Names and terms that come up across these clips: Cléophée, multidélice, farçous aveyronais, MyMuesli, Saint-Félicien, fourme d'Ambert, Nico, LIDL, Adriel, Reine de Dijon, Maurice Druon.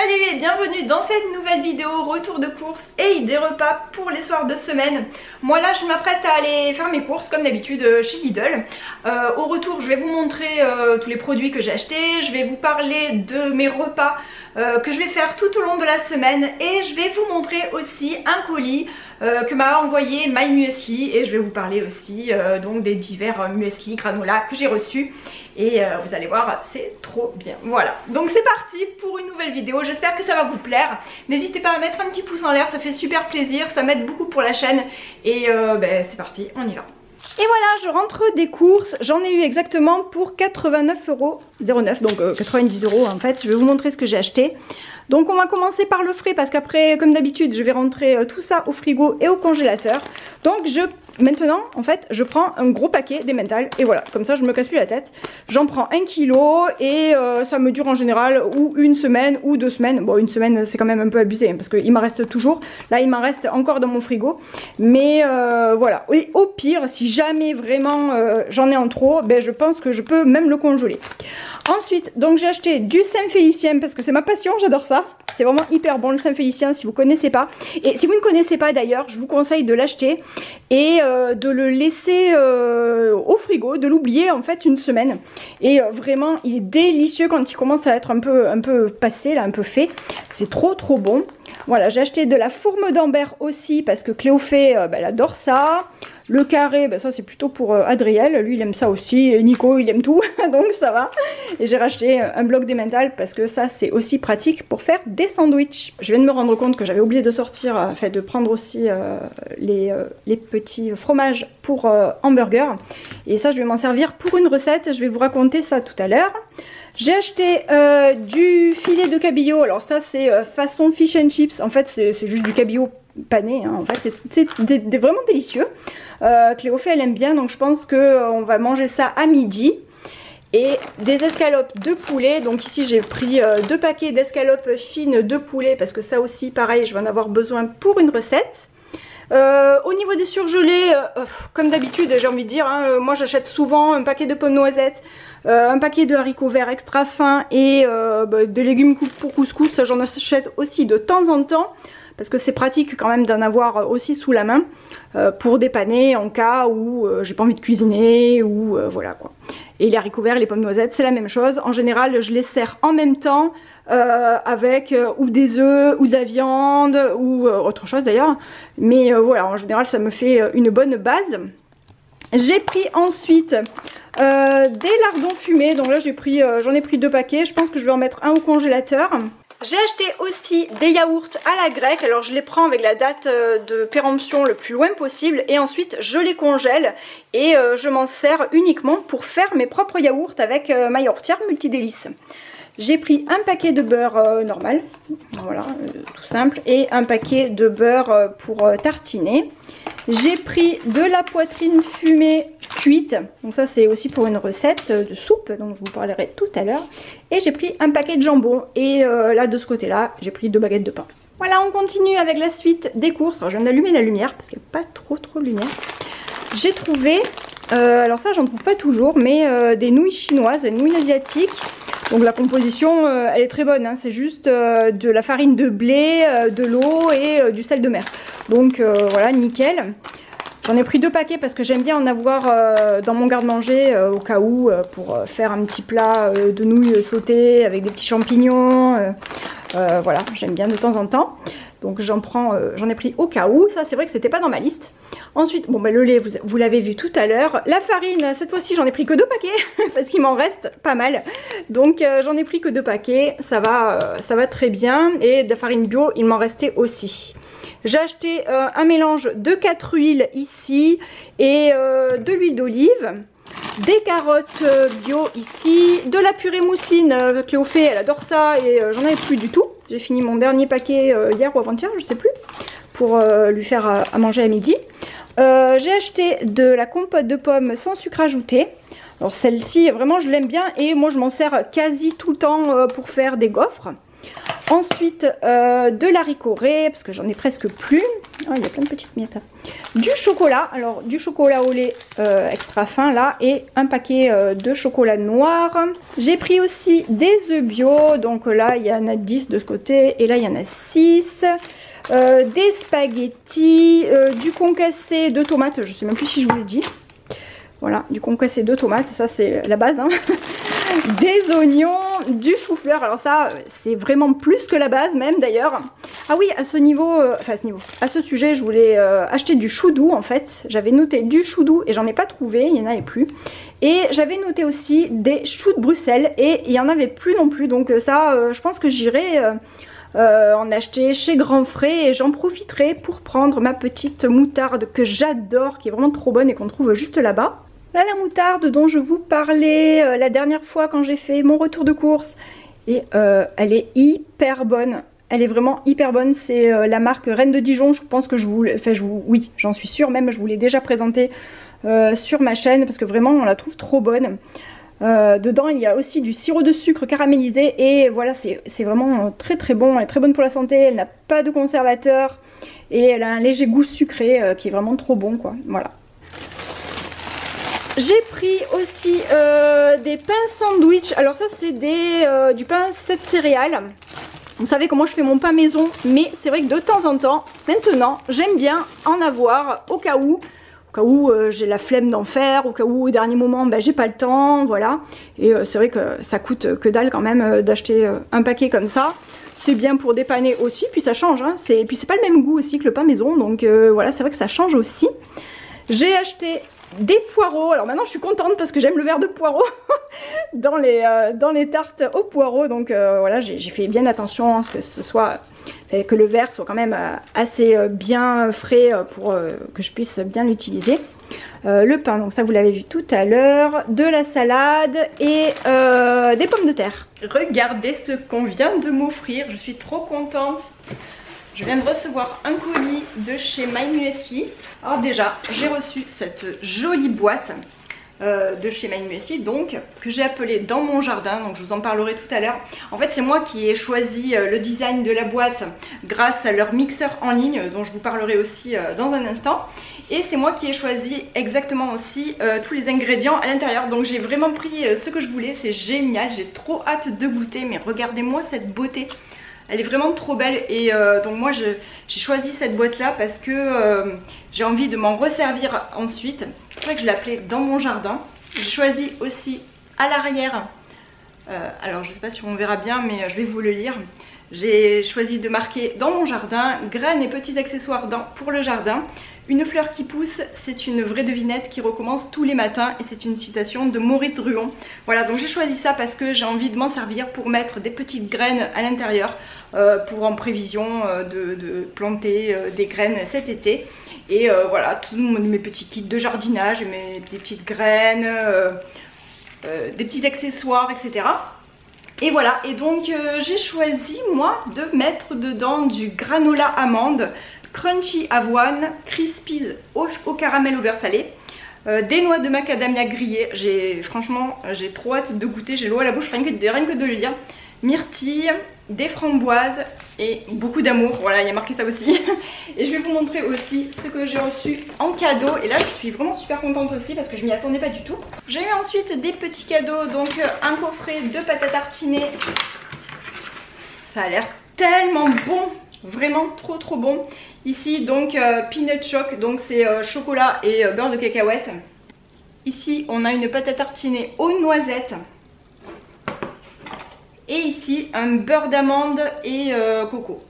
Salut et bienvenue dans cette nouvelle vidéo retour de courses et idées repas pour les soirs de semaine. Moi là je m'apprête à aller faire mes courses comme d'habitude chez Lidl. Au retour je vais vous montrer tous les produits que j'ai achetés, je vais vous parler de mes repas que je vais faire tout au long de la semaine et je vais vous montrer aussi un colis que m'a envoyé My Muesli et je vais vous parler aussi donc des divers muesli granola que j'ai reçus. Et vous allez voir, c'est trop bien. Voilà, donc c'est parti pour une nouvelle vidéo. J'espère que ça va vous plaire. N'hésitez pas à mettre un petit pouce en l'air, ça fait super plaisir. Ça m'aide beaucoup pour la chaîne. Et ben, c'est parti, on y va. Et voilà, je rentre des courses. J'en ai eu exactement pour 89,09 €. Donc 90 € en fait. Je vais vous montrer ce que j'ai acheté. Donc on va commencer par le frais parce qu'après, comme d'habitude, je vais rentrer tout ça au frigo et au congélateur. Donc maintenant, en fait, je prends un gros paquet d'emmental et voilà, comme ça je me casse plus la tête. J'en prends 1 kg et ça me dure en général ou une semaine ou 2 semaines. Bon, une semaine c'est quand même un peu abusé hein, parce qu'il m'en reste toujours. Là il m'en reste encore dans mon frigo. Mais voilà, et au pire, si jamais vraiment j'en ai en trop, ben, je pense que je peux même le congeler. Ensuite, donc j'ai acheté du Saint-Félicien parce que c'est ma passion, j'adore ça. C'est vraiment hyper bon le Saint-Félicien si vous connaissez pas. Et si vous ne connaissez pas d'ailleurs, je vous conseille de l'acheter et de le laisser au frigo, de l'oublier en fait une semaine. Et vraiment, il est délicieux quand il commence à être un peu passé, là, un peu fait. C'est trop bon. Voilà, j'ai acheté de la fourme d'ambert aussi parce que Cléophée, elle adore ça. Le carré, ben ça c'est plutôt pour Adriel, lui il aime ça aussi, et Nico il aime tout, donc ça va. Et j'ai racheté un bloc d'emmental parce que ça c'est aussi pratique pour faire des sandwichs. Je viens de me rendre compte que j'avais oublié de sortir, enfin de prendre aussi les petits fromages pour hamburger. Et ça je vais m'en servir pour une recette, je vais vous raconter ça tout à l'heure. J'ai acheté du filet de cabillaud, alors ça c'est façon fish and chips, en fait c'est juste du cabillaud pané, hein. En fait c'est vraiment délicieux. Cléophée elle aime bien, donc je pense qu'on va manger ça à midi. Et des escalopes de poulet, donc ici j'ai pris 2 paquets d'escalopes fines de poulet parce que ça aussi pareil je vais en avoir besoin pour une recette. Au niveau des surgelés, comme d'habitude j'ai envie de dire, hein, moi j'achète souvent un paquet de pommes noisettes, un paquet de haricots verts extra fins et des légumes pour couscous, ça j'en achète aussi de temps en temps. Parce que c'est pratique quand même d'en avoir aussi sous la main pour dépanner en cas où j'ai pas envie de cuisiner ou voilà quoi. Et les haricots verts, les pommes noisettes, c'est la même chose. En général, je les sers en même temps avec ou des œufs ou de la viande ou autre chose d'ailleurs. Mais voilà, en général, ça me fait une bonne base. J'ai pris ensuite des lardons fumés. Donc là, j'en ai pris 2 paquets. Je pense que je vais en mettre un au congélateur. J'ai acheté aussi des yaourts à la grecque, alors je les prends avec la date de péremption le plus loin possible et ensuite je les congèle et je m'en sers uniquement pour faire mes propres yaourts avec ma yaourtière multidélice. J'ai pris un paquet de beurre normal, voilà, tout simple, et un paquet de beurre pour tartiner. J'ai pris de la poitrine fumée cuite, donc ça c'est aussi pour une recette de soupe, donc je vous parlerai tout à l'heure. Et j'ai pris un paquet de jambon et là de ce côté-là j'ai pris 2 baguettes de pain. Voilà, on continue avec la suite des courses. Alors je viens d'allumer la lumière parce qu'il n'y a pas trop de lumière. J'ai trouvé, alors ça j'en trouve pas toujours, mais des nouilles chinoises, des nouilles asiatiques. Donc la composition elle est très bonne, hein. C'est juste de la farine de blé, de l'eau et du sel de mer. Donc voilà, nickel. J'en ai pris 2 paquets parce que j'aime bien en avoir dans mon garde-manger au cas où pour faire un petit plat de nouilles sautées avec des petits champignons. Voilà, j'aime bien de temps en temps. Donc j'en ai pris au cas où, ça c'est vrai que c'était pas dans ma liste. Ensuite, bon bah le lait vous l'avez vu tout à l'heure. La farine, cette fois-ci j'en ai pris que 2 paquets parce qu'il m'en reste pas mal. Donc j'en ai pris que 2 paquets, ça va très bien. Et de la farine bio il m'en restait aussi. J'ai acheté un mélange de 4 huiles ici et de l'huile d'olive. Des carottes bio ici, de la purée mousseline, Cléophée elle adore ça et j'en avais plus du tout. J'ai fini mon dernier paquet hier ou avant-hier, je sais plus, pour lui faire à manger à midi. J'ai acheté de la compote de pommes sans sucre ajouté. Alors celle-ci vraiment je l'aime bien et moi je m'en sers quasi tout le temps pour faire des gaufres. Ensuite de l'haricot ré parce que j'en ai presque plus. Ah, il y a plein de petites miettes. Du chocolat, alors du chocolat au lait extra fin là, et un paquet de chocolat noir. J'ai pris aussi des œufs bio, donc là il y en a 10 de ce côté et là il y en a 6. Des spaghettis, du concassé de tomates, je sais même plus si je vous l'ai dit. Voilà, du concassé de tomates, ça c'est la base, hein. Des oignons, du chou-fleur, alors ça c'est vraiment plus que la base même d'ailleurs. Ah oui, à ce niveau, à ce sujet, je voulais acheter du chou doux en fait. J'avais noté du chou doux et j'en ai pas trouvé, il y en avait plus. Et j'avais noté aussi des choux de Bruxelles et il y en avait plus non plus. Donc ça, je pense que j'irai en acheter chez Grand Frais et j'en profiterai pour prendre ma petite moutarde que j'adore, qui est vraiment trop bonne et qu'on trouve juste là-bas. Là, la moutarde dont je vous parlais la dernière fois quand j'ai fait mon retour de course. Et elle est hyper bonne. Elle est vraiment hyper bonne. C'est la marque Reine de Dijon. Je pense que je vous... oui, j'en suis sûre. Même, je vous l'ai déjà présentée sur ma chaîne parce que vraiment, on la trouve trop bonne. Dedans, il y a aussi du sirop de sucre caramélisé. Et voilà, c'est vraiment très très bon. Elle est très bonne pour la santé. Elle n'a pas de conservateur. Et elle a un léger goût sucré qui est vraiment trop bon, quoi. Voilà. J'ai pris aussi des pains sandwich, alors ça c'est du pain 7 céréales. Vous savez comment je fais mon pain maison, mais c'est vrai que de temps en temps, maintenant, j'aime bien en avoir au cas où j'ai la flemme d'en faire, au cas où au dernier moment ben, j'ai pas le temps, voilà. Et c'est vrai que ça coûte que dalle quand même d'acheter un paquet comme ça. C'est bien pour dépanner aussi, puis ça change, hein. Puis c'est pas le même goût aussi que le pain maison, donc voilà, c'est vrai que ça change aussi. J'ai acheté des poireaux, alors maintenant je suis contente parce que j'aime le verre de poireaux dans les tartes aux poireaux, donc voilà, j'ai fait bien attention à ce que ce soit, que le verre soit quand même assez bien frais pour que je puisse bien l'utiliser. Le pain, donc ça vous l'avez vu tout à l'heure, de la salade et des pommes de terre. Regardez ce qu'on vient de m'offrir, je suis trop contente. Je viens de recevoir un colis de chez MyMuesli. Alors déjà, j'ai reçu cette jolie boîte de chez MyMuesli, donc que j'ai appelée Dans mon jardin. Donc je vous en parlerai tout à l'heure. En fait, c'est moi qui ai choisi le design de la boîte grâce à leur mixeur en ligne, dont je vous parlerai aussi dans un instant. Et c'est moi qui ai choisi exactement aussi tous les ingrédients à l'intérieur. Donc j'ai vraiment pris ce que je voulais. C'est génial. J'ai trop hâte de goûter. Mais regardez-moi cette beauté. Elle est vraiment trop belle et donc moi j'ai choisi cette boîte là parce que j'ai envie de m'en resservir ensuite. C'est vrai que je l'appelais Dans mon jardin. J'ai choisi aussi à l'arrière, alors je sais pas si on verra bien mais je vais vous le lire. J'ai choisi de marquer Dans mon jardin, graines et petits accessoires pour le jardin. Une fleur qui pousse, c'est une vraie devinette qui recommence tous les matins. Et c'est une citation de Maurice Druon. Voilà, donc j'ai choisi ça parce que j'ai envie de m'en servir pour mettre des petites graines à l'intérieur. Pour en prévision de planter des graines cet été. Et voilà, tous mes petits kits de jardinage, des petites graines, des petits accessoires, etc. Et voilà, et donc j'ai choisi moi de mettre dedans du granola amande, crunchy avoine, crispies au caramel au beurre salé, des noix de macadamia grillées. Franchement, j'ai trop hâte de goûter, j'ai l'eau à la bouche rien que de le lire. Myrtille, des framboises et beaucoup d'amour. Voilà, il y a marqué ça aussi. Et je vais vous montrer aussi ce que j'ai reçu en cadeau. Et là, je suis vraiment super contente aussi parce que je m'y attendais pas du tout. J'ai eu ensuite des petits cadeaux. Donc, un coffret de pâte à tartiner. Ça a l'air tellement bon. Vraiment trop trop bon. Ici, donc, peanut choc. Donc, c'est chocolat et beurre de cacahuète. Ici, on a une pâte à tartiner aux noisettes. Et ici, un beurre d'amande et coco.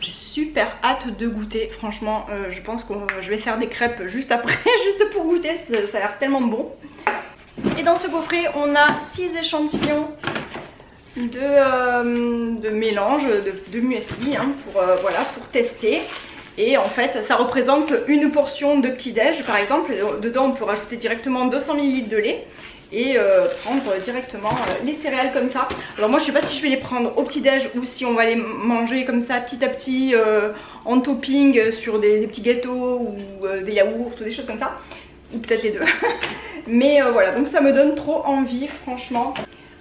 J'ai super hâte de goûter. Franchement, je pense que je vais faire des crêpes juste après, juste pour goûter. Ça a l'air tellement bon. Et dans ce coffret, on a 6 échantillons de mélange de muesli hein, voilà, pour tester. Et en fait, ça représente une portion de petit-déj, par exemple. Dedans, on peut rajouter directement 200 ml de lait et prendre directement les céréales comme ça. Alors moi, je sais pas si je vais les prendre au petit-déj ou si on va les manger comme ça, petit à petit, en topping sur des petits gâteaux ou des yaourts ou des choses comme ça. Ou peut-être les deux. Mais voilà, donc ça me donne trop envie, franchement.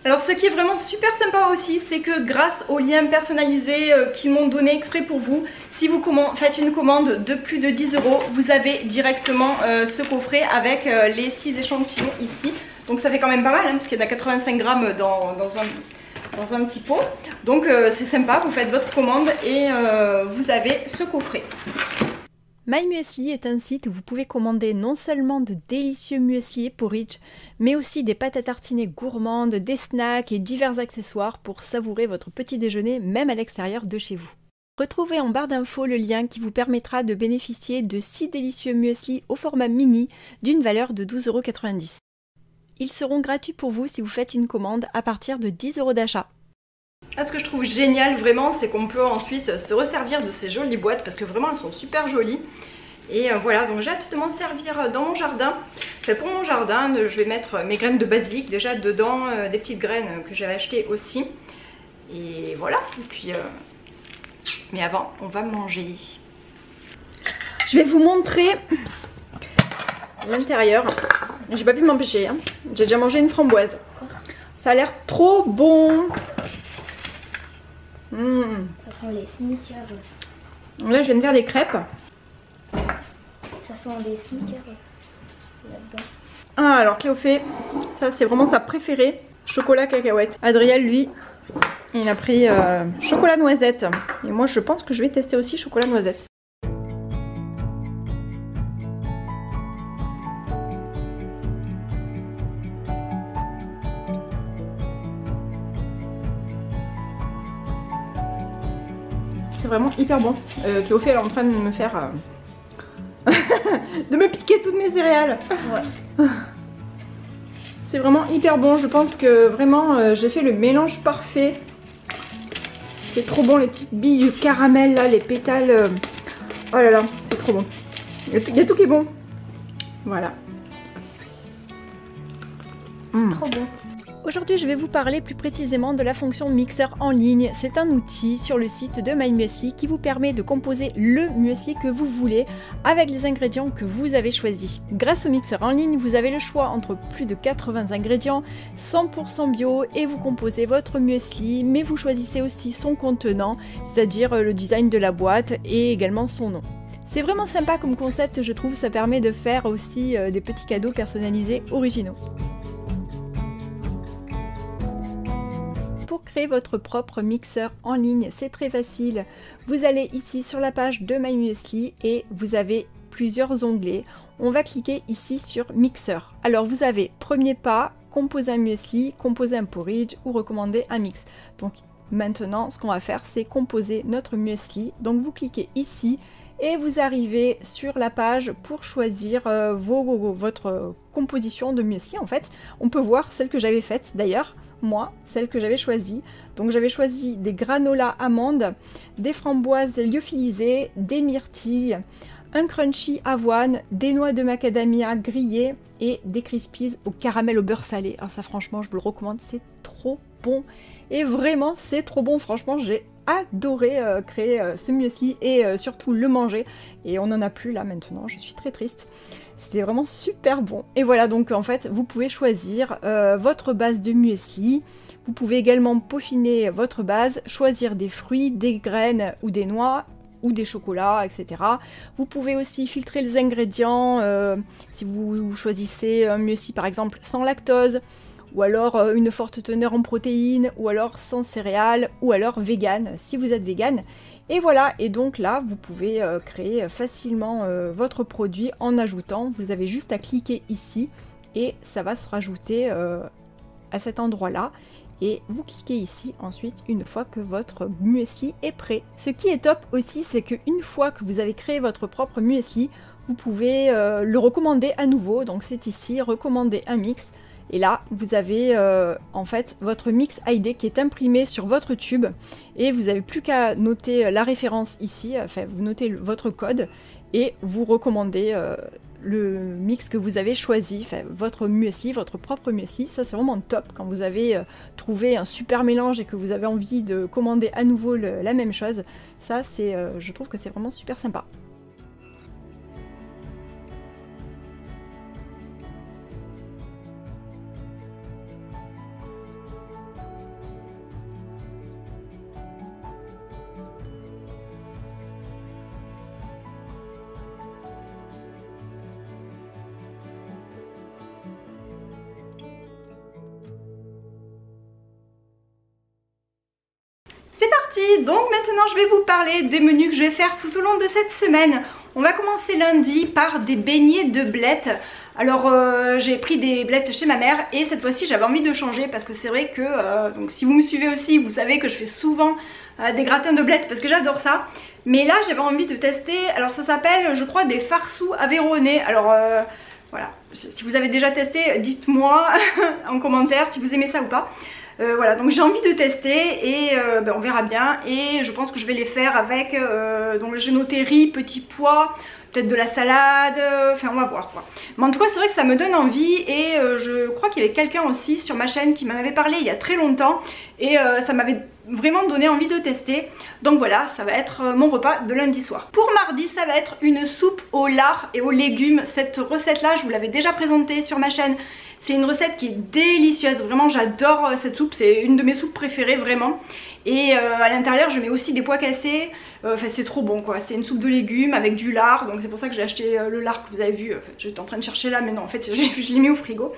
Alors ce qui est vraiment super sympa aussi, c'est que grâce aux liens personnalisés qu'ils m'ont donné exprès pour vous, si vous faites une commande de plus de 10 €, vous avez directement ce coffret avec les 6 échantillons ici. Donc ça fait quand même pas mal, hein, parce qu'il y en a 85 grammes dans un petit pot. Donc c'est sympa, vous faites votre commande et vous avez ce coffret. My Muesli est un site où vous pouvez commander non seulement de délicieux muesli et porridge, mais aussi des pâtes à tartiner gourmandes, des snacks et divers accessoires pour savourer votre petit déjeuner même à l'extérieur de chez vous. Retrouvez en barre d'infos le lien qui vous permettra de bénéficier de 6 délicieux muesli au format mini d'une valeur de 12,90 €. Ils seront gratuits pour vous si vous faites une commande à partir de 10 € d'achat. Là, ce que je trouve génial vraiment, c'est qu'on peut ensuite se resservir de ces jolies boîtes parce que vraiment elles sont super jolies. Et voilà, donc j'ai hâte de m'en servir dans mon jardin. Enfin, pour mon jardin, je vais mettre mes graines de basilic déjà dedans, des petites graines que j'avais achetées aussi. Et voilà, et puis... Mais avant, on va manger. Je vais vous montrer l'intérieur. J'ai pas pu m'empêcher, hein. J'ai déjà mangé une framboise. Ça a l'air trop bon. Ça sent les sneakers. Là je viens de faire des crêpes. Ça sent les sneakers là-dedans. Ah alors Cléophée, ça c'est vraiment sa préférée. Chocolat cacahuète. Adriel lui, il a pris chocolat noisette. Et moi je pense que je vais tester aussi chocolat noisette. C'est vraiment hyper bon. Cléophée elle est en train de me faire... de me piquer toutes mes céréales. Ouais. C'est vraiment hyper bon. Je pense que vraiment j'ai fait le mélange parfait. C'est trop bon, les petites billes caramel là, les pétales. Oh là là, c'est trop bon. Il y a tout qui est bon. Voilà. Trop bon. Aujourd'hui, je vais vous parler plus précisément de la fonction mixeur en ligne. C'est un outil sur le site de My Muesli qui vous permet de composer le muesli que vous voulez avec les ingrédients que vous avez choisis. Grâce au mixeur en ligne, vous avez le choix entre plus de 80 ingrédients, 100% bio et vous composez votre muesli, mais vous choisissez aussi son contenant, c'est-à-dire le design de la boîte et également son nom. C'est vraiment sympa comme concept, je trouve, ça permet de faire aussi des petits cadeaux personnalisés originaux. Pour créer votre propre mixeur en ligne, c'est très facile. Vous allez ici sur la page de My Muesli et vous avez plusieurs onglets. On va cliquer ici sur mixeur. Alors vous avez premier pas, composer un muesli, composer un porridge ou recommander un mix. Donc maintenant ce qu'on va faire c'est composer notre muesli. Donc vous cliquez ici et vous arrivez sur la page pour choisir votre composition de muesli en fait. On peut voir celle que j'avais faite d'ailleurs. Moi, celle que j'avais choisie. Donc j'avais choisi des granola amandes, des framboises lyophilisées, des myrtilles, un crunchy avoine, des noix de macadamia grillées et des crispies au caramel au beurre salé. Alors ça franchement je vous le recommande, c'est trop bon. Et vraiment c'est trop bon, franchement j'ai adoré créer ce muesli et surtout le manger. Et on n'en a plus là maintenant, je suis très triste. C'était vraiment super bon. Et voilà, donc en fait, vous pouvez choisir votre base de muesli. Vous pouvez également peaufiner votre base, choisir des fruits, des graines ou des noix ou des chocolats, etc. Vous pouvez aussi filtrer les ingrédients si vous choisissez un muesli par exemple sans lactose ou alors une forte teneur en protéines ou alors sans céréales ou alors vegan si vous êtes vegan. Et voilà, et donc là vous pouvez créer facilement votre produit en ajoutant, vous avez juste à cliquer ici et ça va se rajouter à cet endroit là et vous cliquez ici ensuite une fois que votre muesli est prêt. Ce qui est top aussi c'est qu'une fois que vous avez créé votre propre muesli, vous pouvez le recommander à nouveau, donc c'est ici recommander un mix. Et là, vous avez en fait votre mix ID qui est imprimé sur votre tube et vous n'avez plus qu'à noter la référence ici, enfin vous notez votre code et vous recommandez le mix que vous avez choisi, enfin votre muesli, votre propre muesli. Ça c'est vraiment top quand vous avez trouvé un super mélange et que vous avez envie de commander à nouveau la même chose. Ça c'est, je trouve que c'est vraiment super sympa. C'est parti! Donc maintenant je vais vous parler des menus que je vais faire tout au long de cette semaine. On va commencer lundi par des beignets de blettes. Alors j'ai pris des blettes chez ma mère et cette fois-ci j'avais envie de changer parce que c'est vrai que donc si vous me suivez aussi vous savez que je fais souvent des gratins de blettes parce que j'adore ça. Mais là j'avais envie de tester, alors ça s'appelle je crois des farçous aveyronais. Alors voilà, si vous avez déjà testé dites-moi en commentaire si vous aimez ça ou pas. Voilà, donc j'ai envie de tester et ben on verra bien, et je pense que je vais les faire avec, donc j'ai noté riz, petits pois, peut-être de la salade, enfin on va voir quoi. Mais en tout cas c'est vrai que ça me donne envie et je crois qu'il y avait quelqu'un aussi sur ma chaîne qui m'en avait parlé il y a très longtemps et ça m'avait vraiment donné envie de tester. Donc voilà, ça va être mon repas de lundi soir. Pour mardi ça va être une soupe au lard et aux légumes. Cette recette là je vous l'avais déjà présentée sur ma chaîne. C'est une recette qui est délicieuse, vraiment j'adore cette soupe, c'est une de mes soupes préférées vraiment. Et à l'intérieur je mets aussi des pois cassés, enfin c'est trop bon quoi, c'est une soupe de légumes avec du lard. Donc c'est pour ça que j'ai acheté le lard que vous avez vu, enfin, j'étais en train de chercher là mais non en fait je l'ai mis au frigo.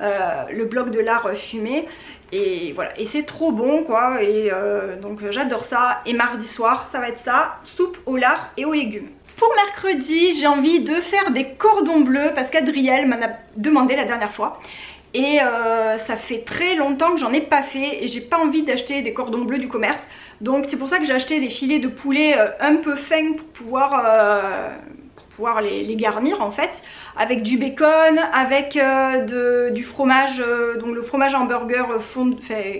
Le bloc de lard fumé et voilà, et c'est trop bon quoi, et donc j'adore ça. Et mardi soir ça va être ça, soupe au lard et aux légumes. Pour mercredi j'ai envie de faire des cordons bleus parce qu'Adriel m'en a demandé la dernière fois et ça fait très longtemps que j'en ai pas fait et j'ai pas envie d'acheter des cordons bleus du commerce, donc c'est pour ça que j'ai acheté des filets de poulet un peu fins pour pouvoir les garnir en fait, avec du bacon, avec du fromage, donc le fromage hamburger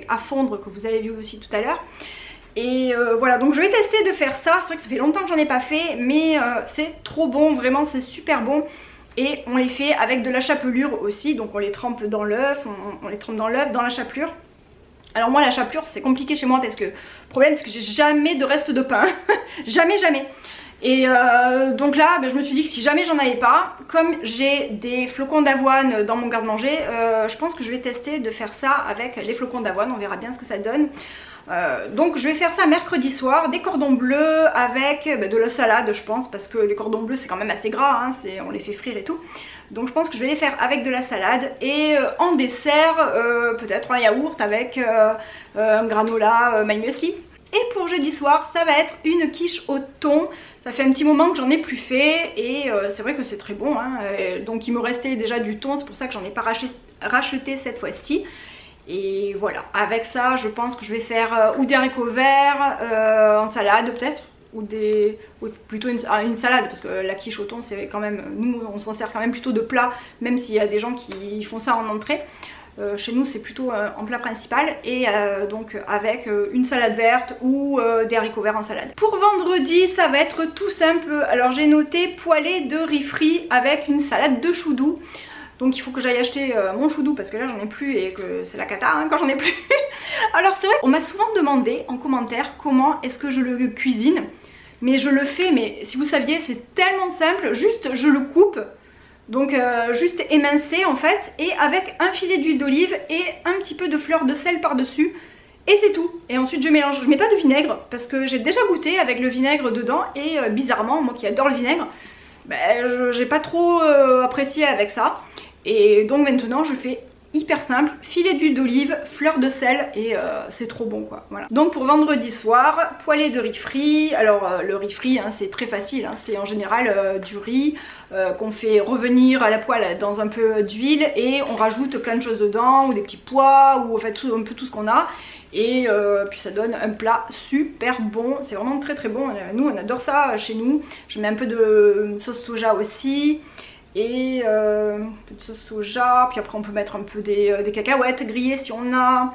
à fondre que vous avez vu aussi tout à l'heure. Et voilà, donc je vais tester de faire ça. C'est vrai que ça fait longtemps que j'en ai pas fait, mais c'est trop bon, vraiment c'est super bon. Et on les fait avec de la chapelure aussi, donc on les trempe dans l'œuf, on les trempe dans l'œuf, dans la chapelure. Alors moi la chapelure c'est compliqué chez moi parce que le problème c'est que j'ai jamais de reste de pain, jamais. Et donc là ben je me suis dit que si jamais j'en avais pas, comme j'ai des flocons d'avoine dans mon garde-manger, je pense que je vais tester de faire ça avec les flocons d'avoine, on verra bien ce que ça donne. Donc je vais faire ça mercredi soir, des cordons bleus avec de la salade je pense, parce que les cordons bleus c'est quand même assez gras, hein, on les fait frire et tout. Donc je pense que je vais les faire avec de la salade et en dessert peut-être un yaourt avec un granola my muesli. Et pour jeudi soir ça va être une quiche au thon. Ça fait un petit moment que j'en ai plus fait et c'est vrai que c'est très bon hein. Donc il me restait déjà du thon, c'est pour ça que j'en ai pas racheté cette fois-ci. Et voilà, avec ça je pense que je vais faire ou des haricots verts en salade peut-être, ou plutôt une salade, parce que la quiche au thon c'est quand même, nous on s'en sert quand même plutôt de plat, même s'il y a des gens qui font ça en entrée. Chez nous c'est plutôt en plat principal, et donc avec une salade verte ou des haricots verts en salade. Pour vendredi ça va être tout simple, alors j'ai noté poêlé de riz frit avec une salade de chou doux. Donc il faut que j'aille acheter mon chou doux parce que là j'en ai plus et que c'est la cata hein, quand j'en ai plus. Alors c'est vrai qu'on m'a souvent demandé en commentaire comment est-ce que je le cuisine, mais je le fais, mais si vous saviez c'est tellement simple, juste je le coupe. Donc juste émincé en fait, et avec un filet d'huile d'olive et un petit peu de fleur de sel par dessus et c'est tout. Et ensuite je mélange, je mets pas de vinaigre parce que j'ai déjà goûté avec le vinaigre dedans et bizarrement moi qui adore le vinaigre, ben, j'ai pas trop apprécié avec ça. Et donc maintenant je fais hyper simple, filet d'huile d'olive, fleur de sel et c'est trop bon quoi, voilà. Donc pour vendredi soir, poêlé de riz frit. Alors le riz frit hein, c'est très facile hein, c'est en général du riz qu'on fait revenir à la poêle dans un peu d'huile et on rajoute plein de choses dedans, ou des petits pois, ou en fait tout, un peu tout ce qu'on a, et puis ça donne un plat super bon, c'est vraiment très très bon, nous on adore ça chez nous. Je mets un peu de sauce soja aussi et un peu de sauce soja, puis après on peut mettre un peu des cacahuètes grillées si on a,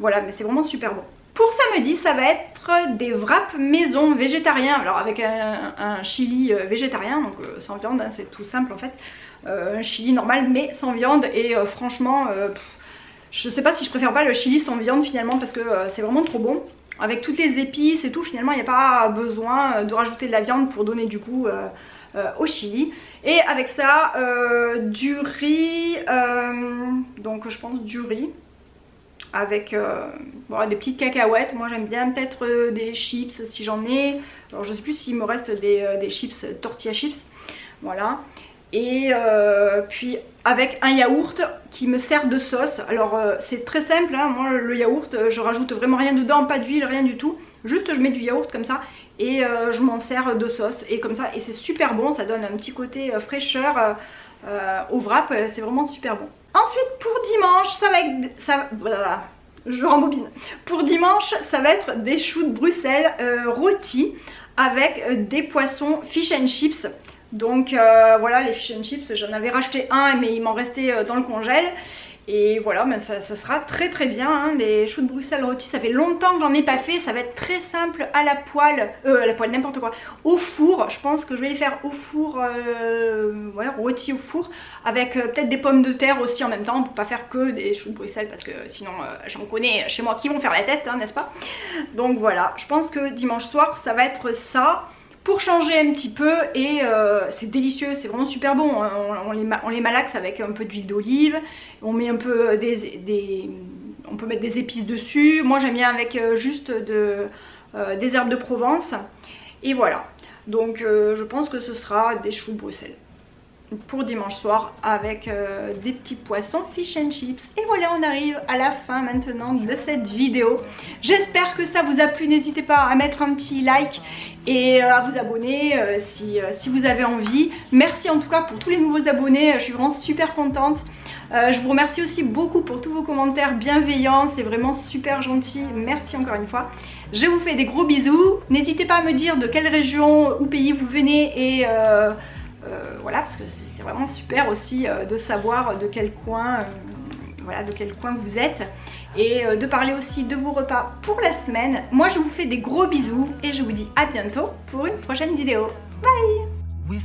voilà, mais c'est vraiment super bon. Pour samedi ça va être des wraps maison végétariens, alors avec un chili végétarien, donc sans viande hein, c'est tout simple en fait, un chili normal mais sans viande, et franchement je sais pas si je préfère pas le chili sans viande finalement parce que c'est vraiment trop bon. Avec toutes les épices et tout, finalement il n'y a pas besoin de rajouter de la viande pour donner du goût au chili. Et avec ça, du riz, donc je pense du riz, avec bon, des petites cacahuètes. Moi j'aime bien peut-être des chips si j'en ai. Alors je sais plus s'il me reste des chips, tortilla chips, voilà. et puis avec un yaourt qui me sert de sauce. Alors c'est très simple, hein, moi le yaourt je rajoute vraiment rien dedans, pas d'huile, rien du tout, juste je mets du yaourt comme ça et je m'en sers de sauce et comme ça, et c'est super bon, ça donne un petit côté fraîcheur au wrap, c'est vraiment super bon. Ensuite pour dimanche ça va être... Voilà. Je rembobine. Pour dimanche, ça va être des choux de Bruxelles rôtis avec des poissons fish and chips. Donc voilà, les fish and chips, j'en avais racheté un mais il m'en restait dans le congèle. Et voilà, ben, ça sera très très bien. Hein, les choux de Bruxelles rôtis, ça fait longtemps que j'en ai pas fait. Ça va être très simple à la poêle, n'importe quoi. Au four, je pense que je vais les faire au four, ouais, rôtis au four. Avec peut-être des pommes de terre aussi en même temps. Pour pas faire que des choux de Bruxelles parce que sinon j'en connais chez moi qui vont faire la tête, hein, n'est-ce pas? Donc voilà, je pense que dimanche soir ça va être ça. Pour changer un petit peu et c'est délicieux, c'est vraiment super bon. On les malaxe avec un peu d'huile d'olive, on met un peu on peut mettre des épices dessus. Moi j'aime bien avec juste des herbes de Provence et voilà. Donc je pense que ce sera des choux de Bruxelles pour dimanche soir avec des petits poissons fish and chips. Et voilà, on arrive à la fin maintenant de cette vidéo. J'espère que ça vous a plu, n'hésitez pas à mettre un petit like et à vous abonner si vous avez envie. Merci en tout cas pour tous les nouveaux abonnés, je suis vraiment super contente. Je vous remercie aussi beaucoup pour tous vos commentaires bienveillants, c'est vraiment super gentil, merci encore une fois. Je vous fais des gros bisous, n'hésitez pas à me dire de quelle région ou pays vous venez et... voilà, parce que c'est vraiment super aussi de savoir de quel coin voilà, de quel coin vous êtes et de parler aussi de vos repas pour la semaine. Moi je vous fais des gros bisous et je vous dis à bientôt pour une prochaine vidéo. Bye.